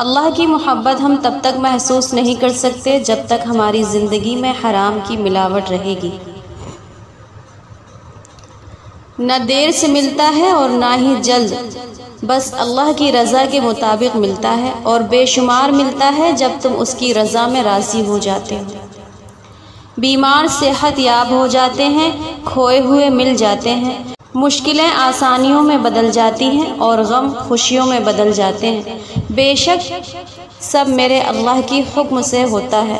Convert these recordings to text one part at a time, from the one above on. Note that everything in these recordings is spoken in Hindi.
अल्लाह की मोहब्बत हम तब तक महसूस नहीं कर सकते जब तक हमारी ज़िंदगी में हराम की मिलावट रहेगी। न देर से मिलता है और ना ही जल्द, बस अल्लाह की रज़ा के मुताबिक मिलता है और बेशुमार मिलता है जब तुम उसकी रज़ा में राज़ी हो जाते हो। बीमार सेहत याब हो जाते हैं, खोए हुए मिल जाते हैं, मुश्किलें आसानियों में बदल जाती हैं और गम खुशियों में बदल जाते हैं। बेशक सब मेरे अल्लाह की हुक्म से होता है।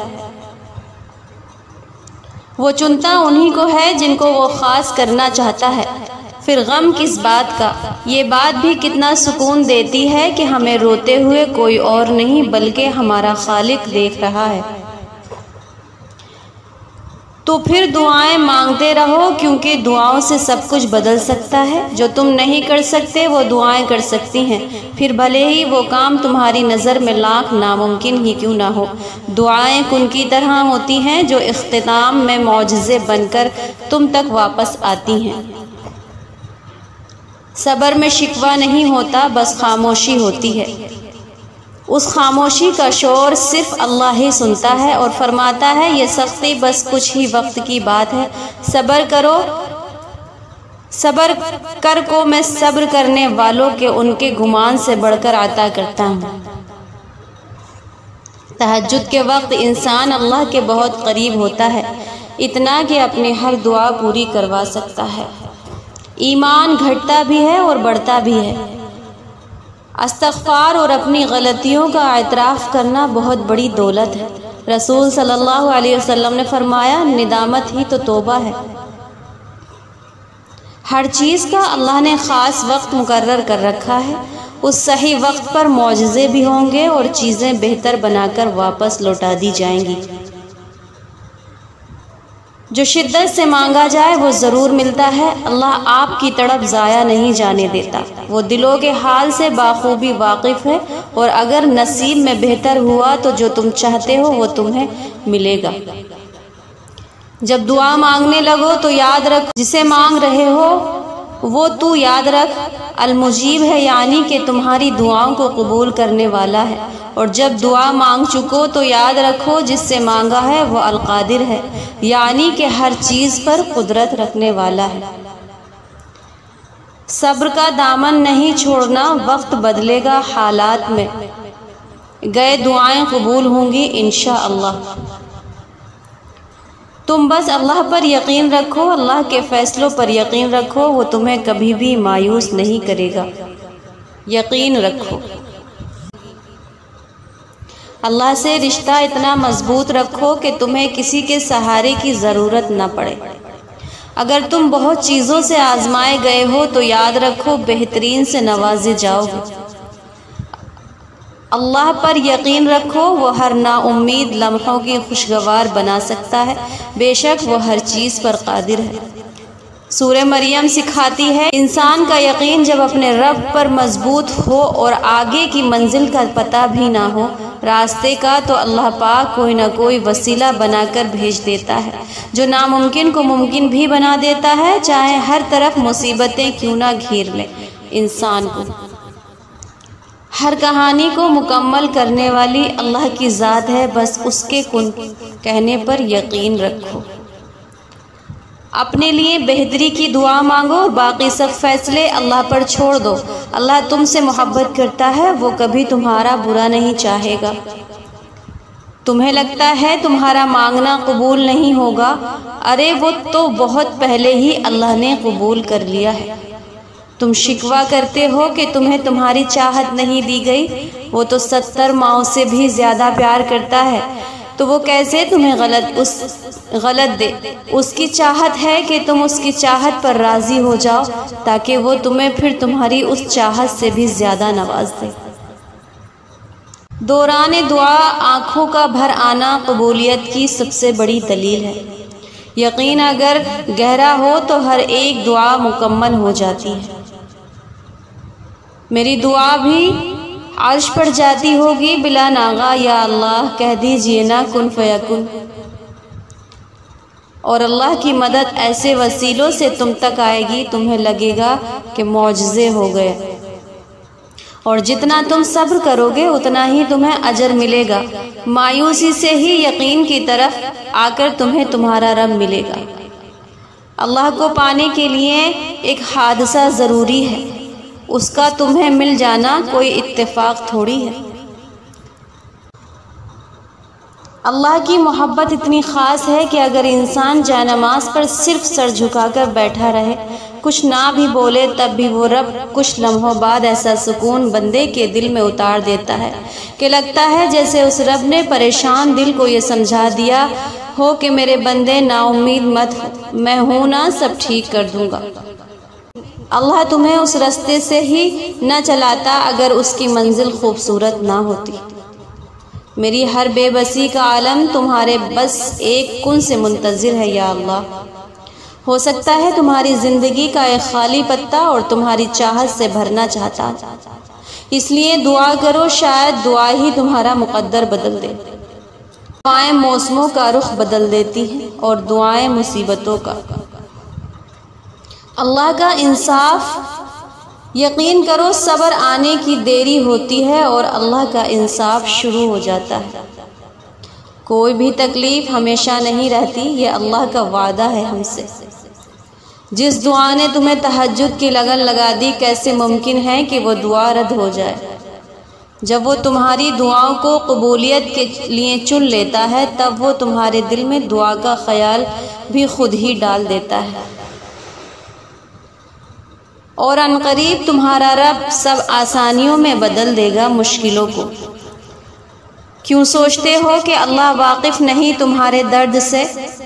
वो चुनता उन्हीं को है जिनको वो ख़ास करना चाहता है। फिर गम किस बात का, ये बात भी कितना सुकून देती है कि हमें रोते हुए कोई और नहीं बल्कि हमारा खालिक देख रहा है। तो फिर दुआएं मांगते रहो, क्योंकि दुआओं से सब कुछ बदल सकता है। जो तुम नहीं कर सकते वो दुआएं कर सकती हैं, फिर भले ही वो काम तुम्हारी नज़र में लाख नामुमकिन ही क्यों ना हो। दुआएं कुन की तरह होती हैं जो इख्तिताम में मौजज़े बनकर तुम तक वापस आती हैं। सब्र में शिकवा नहीं होता, बस खामोशी होती है। उस खामोशी का शोर सिर्फ अल्लाह ही सुनता है और फरमाता है, ये सख्ती बस कुछ ही वक्त की बात है, सब्र करो। सब्र कर को मैं सब्र करने वालों के उनके गुमान से बढ़कर आता करता हूँ। तहज्जुद के वक्त इंसान अल्लाह के बहुत करीब होता है, इतना कि अपनी हर दुआ पूरी करवा सकता है। ईमान घटता भी है और बढ़ता भी है। इस्तग़फ़ार और अपनी गलतियों का एतराफ़ करना बहुत बड़ी दौलत है। रसूल सल्लल्लाहु अलैहि वसल्लम ने फरमाया, निदामत ही तो तौबा है। हर चीज़ का अल्लाह ने ख़ास वक्त मुकर्रर कर रखा है। उस सही वक्त पर मौजज़े भी होंगे और चीज़ें बेहतर बनाकर वापस लौटा दी जाएंगी। जो शिद्दत से मांगा जाए वो ज़रूर मिलता है। अल्लाह आपकी तड़प ज़ाया नहीं जाने देता, वो दिलों के हाल से बाखूबी वाकिफ़ है। और अगर नसीब में बेहतर हुआ तो जो तुम चाहते हो वो तुम्हें मिलेगा। जब दुआ मांगने लगो तो याद रख, जिसे मांग रहे हो वो तू याद रख अलमुजीब है, यानी कि तुम्हारी दुआओं को कबूल करने वाला है। और जब दुआ मांग चुको तो याद रखो, जिससे मांगा है वो अलकादिर है, यानी कि हर चीज़ पर कुदरत रखने वाला है। सब्र का दामन नहीं छोड़ना, वक्त बदलेगा हालात में, गए दुआएं कबूल होंगी इंशाअल्लाह। तुम बस अल्लाह पर यकीन रखो, अल्लाह के फ़ैसलों पर यकीन रखो, वो तुम्हें कभी भी मायूस नहीं करेगा, यकीन रखो। अल्लाह से रिश्ता इतना मजबूत रखो कि तुम्हें किसी के सहारे की ज़रूरत न पड़े। अगर तुम बहुत चीज़ों से आजमाए गए हो तो याद रखो बेहतरीन से नवाजे जाओगे। अल्लाह पर यकीन रखो, वो हर नाउम्मीद लम्हों की खुशगवार बना सकता है, बेशक वो हर चीज़ पर कादिर है। सूरह मरियम सिखाती है, इंसान का यकीन जब अपने रब पर मजबूत हो और आगे की मंजिल का पता भी ना हो रास्ते का, तो अल्लाह पाक कोई ना कोई वसीला बनाकर भेज देता है, जो नामुमकिन को मुमकिन भी बना देता है, चाहे हर तरफ मुसीबतें क्यों ना घेर लें इंसान को। हर कहानी को मुकम्मल करने वाली अल्लाह की ज़ात है, बस उसके कुन कहने पर यकीन रखो। अपने लिए बेहतरी की दुआ मांगो और बाकी सब फैसले अल्लाह पर छोड़ दो। अल्लाह तुमसे मोहब्बत करता है, वो कभी तुम्हारा बुरा नहीं चाहेगा। तुम्हें लगता है तुम्हारा मांगना कबूल नहीं होगा, अरे वो तो बहुत पहले ही अल्लाह ने कबूल कर लिया है। तुम शिकवा करते हो कि तुम्हें तुम्हारी चाहत नहीं दी गई, वो तो 70 माओं से भी ज़्यादा प्यार करता है, तो वो कैसे तुम्हें गलत दे। उसकी चाहत है कि तुम उसकी चाहत पर राज़ी हो जाओ, ताकि वो तुम्हें फिर तुम्हारी उस चाहत से भी ज़्यादा नवाज दे। दौरान दुआ आँखों का भर आना कबूलियत की सबसे बड़ी दलील है। यकीन अगर गहरा हो तो हर एक दुआ मुकम्मल हो जाती है। मेरी दुआ भी अर्श पर जाती होगी बिला नागा, या अल्लाह कह दीजिए ना, कुन फयकुन। और अल्लाह की मदद ऐसे वसीलों से तुम तक आएगी, तुम्हें लगेगा कि मौजज़े हो गए। और जितना तुम सब्र करोगे उतना ही तुम्हें अजर मिलेगा। मायूसी से ही यकीन की तरफ आकर तुम्हें तुम्हारा रब मिलेगा। अल्लाह को पाने के लिए एक हादसा ज़रूरी है, उसका तुम्हें मिल जाना कोई इत्तेफाक थोड़ी है। अल्लाह की मोहब्बत इतनी ख़ास है कि अगर इंसान जानमाज़ पर सिर्फ सर झुकाकर बैठा रहे, कुछ ना भी बोले, तब भी वो रब कुछ लम्हों बाद ऐसा सुकून बंदे के दिल में उतार देता है कि लगता है जैसे उस रब ने परेशान दिल को ये समझा दिया हो कि मेरे बंदे नाउम्मीद मत हो, मैं हूँ ना, सब ठीक कर दूँगा। अल्लाह तुम्हें उस रास्ते से ही न चलाता अगर उसकी मंजिल खूबसूरत ना होती। मेरी हर बेबसी का आलम तुम्हारे बस एक कुन से मुंतज़िर है या अल्लाह। हो सकता है तुम्हारी ज़िंदगी का एक खाली पत्ता और तुम्हारी चाहत से भरना चाहता, इसलिए दुआ करो, शायद दुआ ही तुम्हारा मुकद्दर बदल दे। दुआएं मौसमों का रुख बदल देती हैं और दुआएं मुसीबतों का। अल्लाह का इंसाफ यकीन करो, सब्र आने की देरी होती है और अल्लाह का इंसाफ शुरू हो जाता है। कोई भी तकलीफ़ हमेशा नहीं रहती, ये अल्लाह का वादा है हमसे। जिस दुआ ने तुम्हें तहज्जुद की लगन लगा दी, कैसे मुमकिन है कि वो दुआ रद्द हो जाए? जब वो तुम्हारी दुआओं को कबूलियत के लिए चुन लेता है, तब वो तुम्हारे दिल में दुआ का ख्याल भी खुद ही डाल देता है। और अनकरीब तुम्हारा रब सब आसानियों में बदल देगा मुश्किलों को। क्यों सोचते हो कि अल्लाह वाकिफ़ नहीं तुम्हारे दर्द से?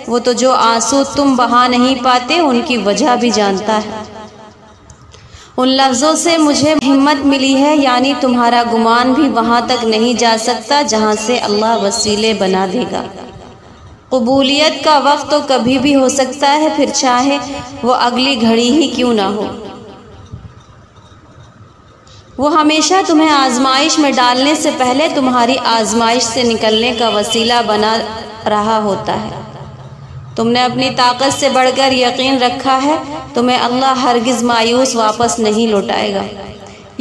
वो तो जो आंसू तुम बहा नहीं पाते, उनकी वजह भी जानता है। उन लफ्ज़ों से मुझे हिम्मत मिली है, यानी तुम्हारा गुमान भी वहाँ तक नहीं जा सकता जहाँ से अल्लाह वसीले बना देगा। कबूलियत का वक्त तो कभी भी हो सकता है, फिर चाहे वो अगली घड़ी ही क्यों ना हो। वो हमेशा तुम्हें आजमाइश में डालने से पहले तुम्हारी आजमाइश से निकलने का वसीला बना रहा होता है। तुमने अपनी ताकत से बढ़कर यकीन रखा है, तुम्हें अल्लाह हरगिज़ मायूस वापस नहीं लौटाएगा।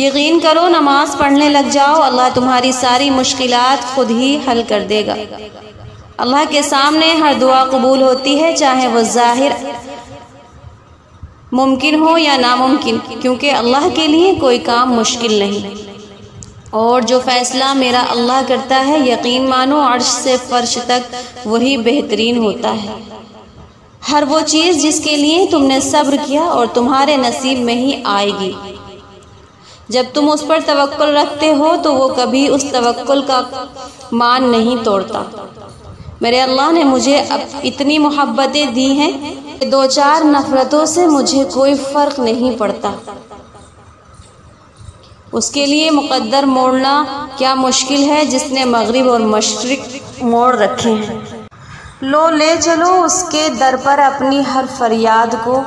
यकीन करो, नमाज पढ़ने लग जाओ, अल्लाह तुम्हारी सारी मुश्किलात खुद ही हल कर देगा। अल्लाह के सामने हर दुआ कबूल होती है, चाहे वो ज़ाहिर मुमकिन हो या नामुमकिन, क्योंकि अल्लाह के लिए कोई काम मुश्किल नहीं। और जो फ़ैसला मेरा अल्लाह करता है, यकीन मानो अर्श से फर्श तक वही बेहतरीन होता है। हर वो चीज़ जिसके लिए तुमने सब्र किया और तुम्हारे नसीब में ही आएगी। जब तुम उस पर तवक्कुल रखते हो तो वो कभी उस तवक्कुल का मान नहीं तोड़ता। मेरे अल्लाह ने मुझे अब इतनी मोहब्बतें दी हैं, दो चार नफ़रतों से मुझे कोई फ़र्क नहीं पड़ता। उसके लिए मुकद्दर मोड़ना क्या मुश्किल है, जिसने मगरिब और मशरिक़ मोड़ रखे हैं। लो ले चलो उसके दर पर अपनी हर फरियाद को।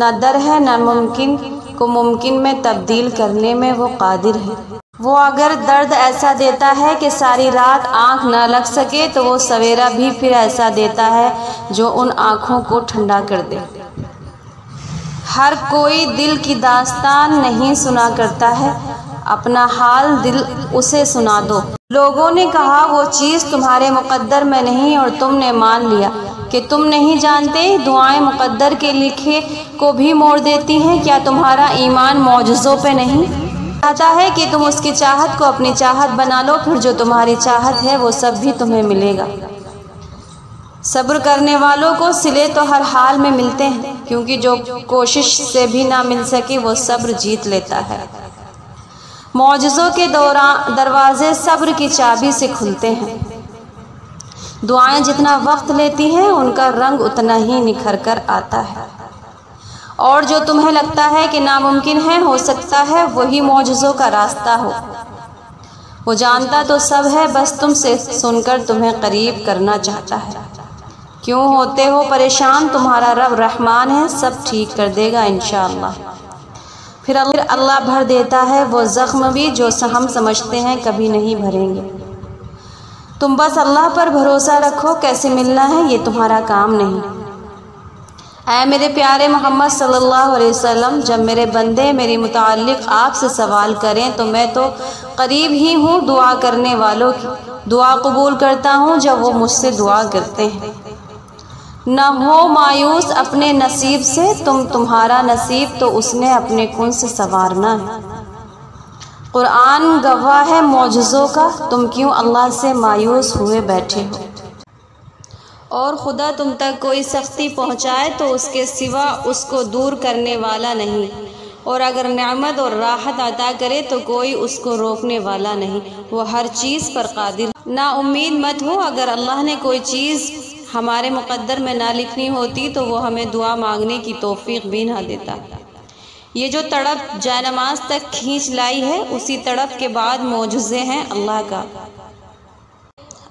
ना दर है ना मुमकिन को मुमकिन में तब्दील करने में वो कादिर है। वो अगर दर्द ऐसा देता है कि सारी रात आँख ना लग सके, तो वो सवेरा भी फिर ऐसा देता है जो उन आँखों को ठंडा कर दे। हर कोई दिल की दास्तान नहीं सुना करता है, अपना हाल दिल उसे सुना दो। लोगों ने कहा वो चीज़ तुम्हारे मुकद्दर में नहीं और तुमने मान लिया कि तुम नहीं जानते। दुआएं मुकद्दर के लिखे को भी मोड़ देती हैं। क्या तुम्हारा ईमान मौजज़ों पे नहीं चाहता है कि तुम उसकी चाहत को अपनी चाहत बना लो? फिर जो तुम्हारी चाहत है वो सब भी तुम्हें मिलेगा। सब्र करने वालों को सिले तो हर हाल में मिलते हैं, क्योंकि जो कोशिश से भी ना मिल सके वो सब्र जीत लेता है। मौजज़ों के दरवाज़े सब्र की चाबी से खुलते हैं। दुआएं जितना वक्त लेती हैं, उनका रंग उतना ही निखर कर आता है। और जो तुम्हें लगता है कि नामुमकिन है, हो सकता है वही मौजज़ों का रास्ता हो। वो जानता तो सब है, बस तुमसे सुनकर तुम्हें करीब करना चाहता है। क्यों होते हो परेशान? तुम्हारा रब रहमान है, सब ठीक कर देगा इंशाअल्लाह। फिर अल्लाह भर देता है वो ज़ख्म भी जो हम समझते हैं कभी नहीं भरेंगे। तुम बस अल्लाह पर भरोसा रखो, कैसे मिलना है ये तुम्हारा काम नहीं। ऐ मेरे प्यारे मोहम्मद सल्लल्लाहु अलैहि वसल्लम, जब मेरे बंदे मेरे मुताल्लिक़ आपसे सवाल करें तो मैं तो करीब ही हूँ दुआ करने वालों की। दुआ कबूल करता हूँ जब वो मुझसे दुआ करते हैं। न हो मायूस अपने नसीब से तुम, तुम्हारा नसीब तो उसने अपने कुन से संवारना है। कुरान गवाह है मौजज़ों का, तुम क्यों अल्लाह से मायूस हुए बैठे हो? और खुदा तुम तक कोई सख्ती पहुंचाए तो उसके सिवा उसको दूर करने वाला नहीं, और अगर नेमत और राहत अता करे तो कोई उसको रोकने वाला नहीं। वो हर चीज़ पर कादिर। ना उम्मीद मत हो, अगर अल्लाह ने कोई चीज़ हमारे मुकद्दर में ना लिखनी होती तो वो हमें दुआ मांगने की तौफीक भी ना देता। ये जो तड़प जानमाज तक खींच लाई है, उसी तड़प के बाद मौजूज़े हैं अल्लाह का।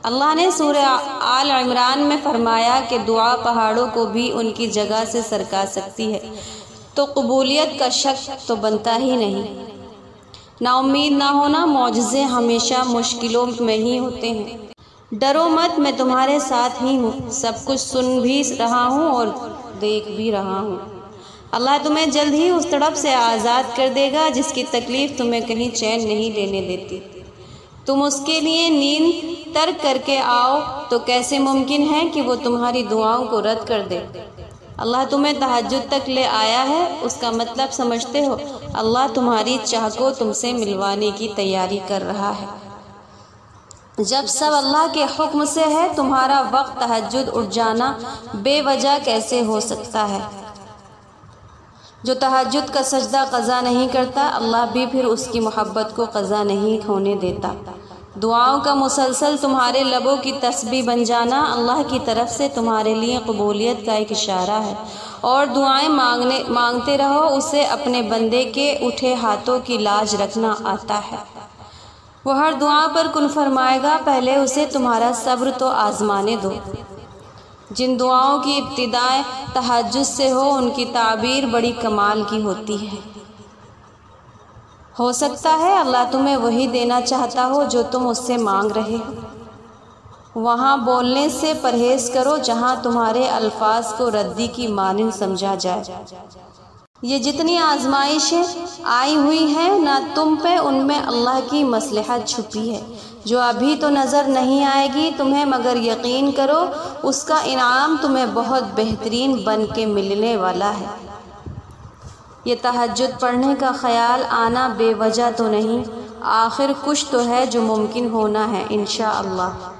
अल्लाह ने सूरह आल इमरान में फरमाया कि दुआ पहाड़ों को भी उनकी जगह से सरका सकती है, तो कबूलियत का शक तो बनता ही नहीं। नाउम्मीद ना होना, मौजज़े हमेशा मुश्किलों में ही होते हैं। डरो मत, मैं तुम्हारे साथ ही हूँ, सब कुछ सुन भी रहा हूँ और देख भी रहा हूँ। अल्लाह तुम्हें जल्द ही उस तड़प से आज़ाद कर देगा जिसकी तकलीफ़ तुम्हें कहीं चैन नहीं लेने देती। तुम उसके लिए नींद तर्क करके आओ तो कैसे मुमकिन है कि वो तुम्हारी दुआओं को रद्द कर दे। अल्लाह तुम्हें तहज्जुद तक ले आया है, उसका मतलब समझते हो? अल्लाह तुम्हारी चाह को तुमसे मिलवाने की तैयारी कर रहा है। जब सब अल्लाह के हुक्म से है, तुम्हारा वक्त तहज्जुद उठ जाना बेवजह कैसे हो सकता है? जो तहज्जुद का सजदा क़ज़ा नहीं करता, अल्लाह भी फिर उसकी मोहब्बत को क़ज़ा नहीं होने देता। दुआओं का मुसलसल तुम्हारे लबों की तस्बीह बन जाना अल्लाह की तरफ से तुम्हारे लिए कबूलियत का एक इशारा है। और दुआएं मांगते रहो, उसे अपने बंदे के उठे हाथों की लाज रखना आता है। वो हर दुआ पर कुन फरमाएगा, पहले उसे तुम्हारा सब्र तो आज़माने दो। जिन दुआओं की इब्तिदाएँ तहज्जुद से हो, उनकी ताबीर बड़ी कमाल की होती है। हो सकता है अल्लाह तुम्हें वही देना चाहता हो जो तुम उससे मांग रहे हो। वहाँ बोलने से परहेज़ करो जहाँ तुम्हारे अल्फाज को रद्दी की मानिंद समझा जाए। ये जितनी आजमाइशें आई हुई हैं ना तुम पे, उनमें अल्लाह की मसलहत छुपी है जो अभी तो नज़र नहीं आएगी तुम्हें, मगर यकीन करो उसका इनाम तुम्हें बहुत बेहतरीन बन के मिलने वाला है। ये तहज्जुद पढ़ने का ख़्याल आना बेवजह तो नहीं, आखिर कुछ तो है जो मुमकिन होना है इंशाअल्लाह।